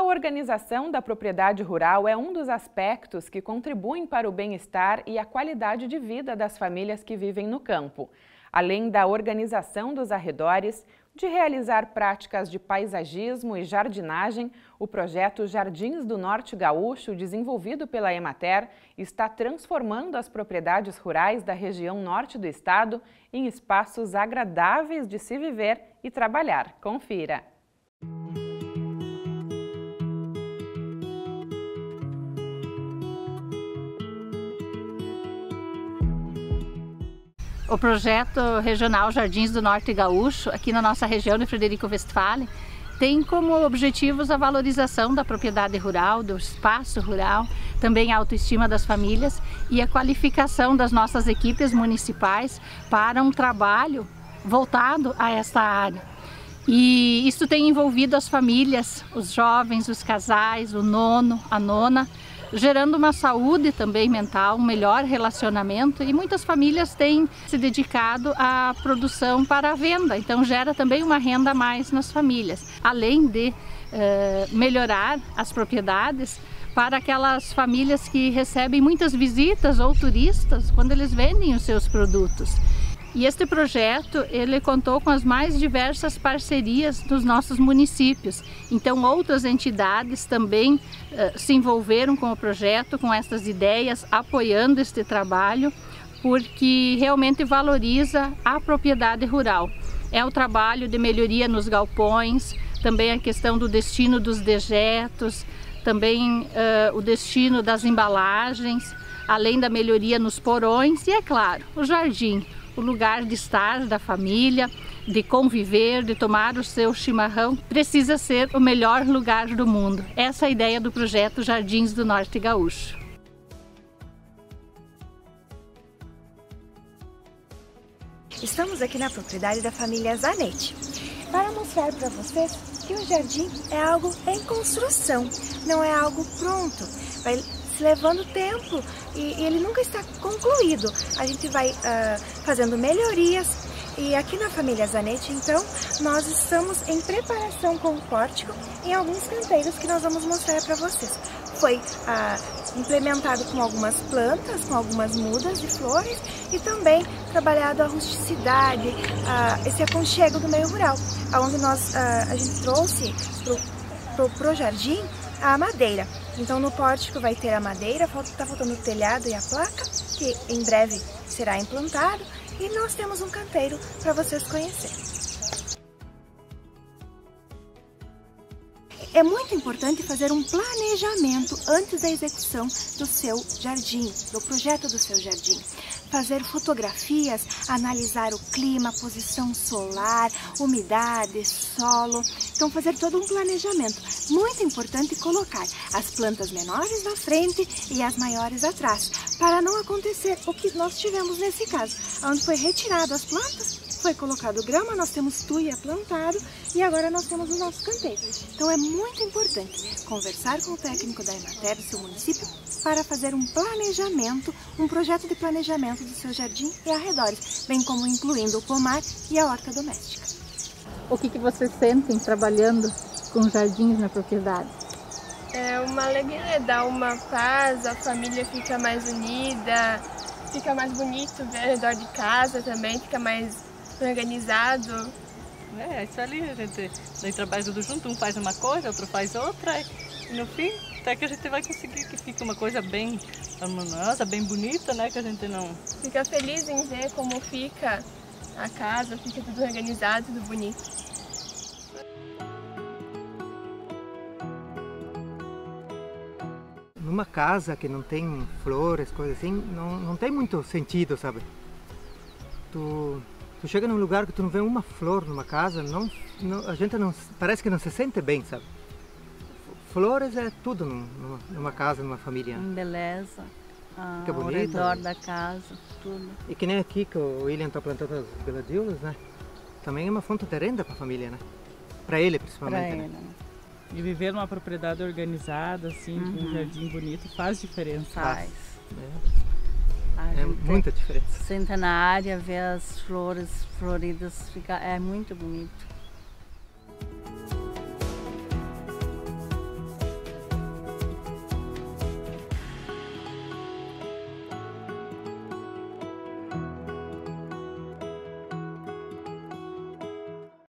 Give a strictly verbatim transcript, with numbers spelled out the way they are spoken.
A organização da propriedade rural é um dos aspectos que contribuem para o bem-estar e a qualidade de vida das famílias que vivem no campo. Além da organização dos arredores, de realizar práticas de paisagismo e jardinagem, o projeto Jardins do Norte Gaúcho, desenvolvido pela Emater, está transformando as propriedades rurais da região norte do estado em espaços agradáveis de se viver e trabalhar. Confira! O projeto regional Jardins do Norte Gaúcho, aqui na nossa região de Frederico Westphalen, tem como objetivos a valorização da propriedade rural, do espaço rural, também a autoestima das famílias e a qualificação das nossas equipes municipais para um trabalho voltado a esta área. E isso tem envolvido as famílias, os jovens, os casais, o nono, a nona, gerando uma saúde também mental, um melhor relacionamento, e muitas famílias têm se dedicado à produção para a venda, então gera também uma renda a mais nas famílias, além de eh, melhorar as propriedades para aquelas famílias que recebem muitas visitas ou turistas quando eles vendem os seus produtos. E este projeto, ele contou com as mais diversas parcerias dos nossos municípios. Então, outras entidades também uh, se envolveram com o projeto, com essas ideias, apoiando este trabalho, porque realmente valoriza a propriedade rural. É o trabalho de melhoria nos galpões, também a questão do destino dos dejetos, também uh, o destino das embalagens, além da melhoria nos porões e, é claro, o jardim. O lugar de estar da família, de conviver, de tomar o seu chimarrão, precisa ser o melhor lugar do mundo. Essa é a ideia do projeto Jardins do Norte Gaúcho. Estamos aqui na propriedade da família Zanetti para mostrar para vocês que o jardim é algo em construção, não é algo pronto. Vai levando tempo e ele nunca está concluído. A gente vai uh, fazendo melhorias, e aqui na família Zanetti, então, nós estamos em preparação com o pórtico em alguns canteiros que nós vamos mostrar para vocês. Foi uh, implementado com algumas plantas, com algumas mudas de flores, e também trabalhado a rusticidade, uh, esse aconchego do meio rural, onde nós, uh, a gente trouxe para o jardim a madeira. Então no pórtico vai ter a madeira, está faltando o telhado e a placa, que em breve será implantado, e nós temos um canteiro para vocês conhecerem. É muito importante fazer um planejamento antes da execução do seu jardim, do projeto do seu jardim. Fazer fotografias, analisar o clima, posição solar, umidade, solo. Então fazer todo um planejamento. Muito importante colocar as plantas menores na frente e as maiores atrás, para não acontecer o que nós tivemos nesse caso, onde foi retirado as plantas, foi colocado grama, nós temos tuia plantado e agora nós temos o nosso canteiro. Então é muito importante conversar com o técnico da Emater do seu município para fazer um planejamento, um projeto de planejamento do seu jardim e arredores, bem como incluindo o pomar e a horta doméstica. O que, que vocês sentem trabalhando com jardins na propriedade? É uma alegria, dá uma paz, a família fica mais unida, fica mais bonito ver ao redor de casa também, fica mais organizado. É, isso ali, a gente daí trabalha tudo junto, um faz uma coisa, outro faz outra, e no fim, até que a gente vai conseguir que fique uma coisa bem harmoniosa, bem bonita, né, que a gente não... Fica feliz em ver como fica a casa, fica tudo organizado, tudo bonito. Numa casa que não tem flores, coisas assim, não, não tem muito sentido, sabe? Tu... Tu chega num lugar que tu não vê uma flor numa casa, não, não, a gente não, parece que não se sente bem, sabe? Flores é tudo numa, numa casa, numa família. Beleza, ah, ao redor da casa, tudo. E que nem aqui que o William está plantando as gladiolas, né? Também é uma fonte de renda para a família, né? Para ele, principalmente. Pra ele, né? E viver numa propriedade organizada, assim, uhum, com um jardim bonito, faz diferença. Faz. É. É muita diferença. Senta na área, vê as flores floridas, fica, é muito bonito.